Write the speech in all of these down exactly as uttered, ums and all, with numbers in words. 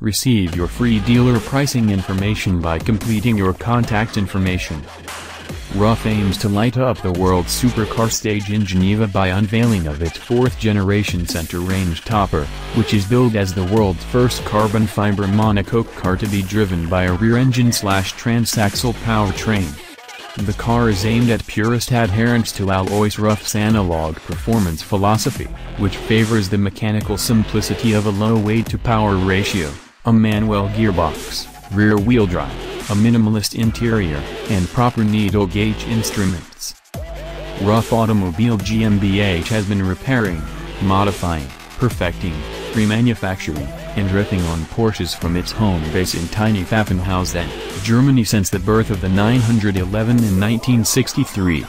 Receive your free dealer pricing information by completing your contact information. Ruf aims to light up the world supercar stage in Geneva by unveiling of its fourth generation center-range topper, which is billed as the world's first carbon-fiber monocoque car to be driven by a rear-engine-slash-transaxle powertrain. The car is aimed at purist adherence to Alois Ruf's analog performance philosophy, which favors the mechanical simplicity of a low weight-to-power ratio, a manual gearbox, rear-wheel drive, a minimalist interior, and proper needle gauge instruments. Ruf Automobile GmbH has been repairing, modifying, perfecting, remanufacturing, and riffing on Porsches from its home base in tiny Pfaffenhausen, Germany since the birth of the nine eleven in nineteen sixty-three.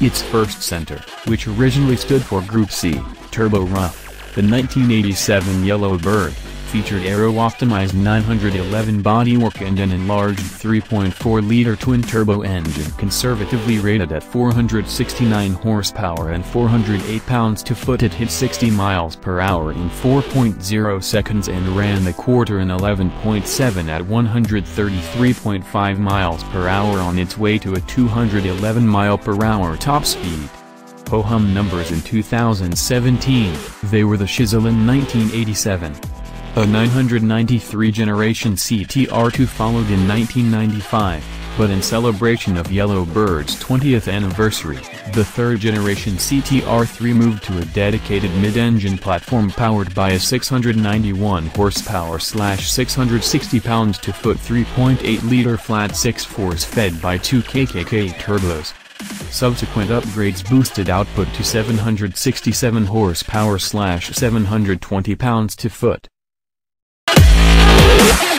Its first center, which originally stood for Group C, Turbo Ruf, the nineteen eighty-seven Yellow Bird, featured aero-optimized nine eleven bodywork and an enlarged three point four liter twin-turbo engine conservatively rated at four hundred sixty-nine horsepower and four hundred eight pounds-to-foot. It hit sixty miles per hour in four point zero seconds and ran the quarter in eleven point seven at one hundred thirty-three point five miles per hour on its way to a two hundred eleven mile per hour top speed. Ho-hum numbers in two thousand seventeen, they were the shizzle in nineteen eighty-seven. A nine ninety-three generation C T R two followed in nineteen ninety-five, but in celebration of Yellow Bird's twentieth anniversary, the third generation C T R three moved to a dedicated mid-engine platform powered by a six hundred ninety-one horsepower slash six hundred sixty pounds-to-foot three point eight liter flat six fours fed by two K K K turbos. Subsequent upgrades boosted output to seven hundred sixty-seven horsepower slash seven hundred twenty pounds-to-foot. Yeah.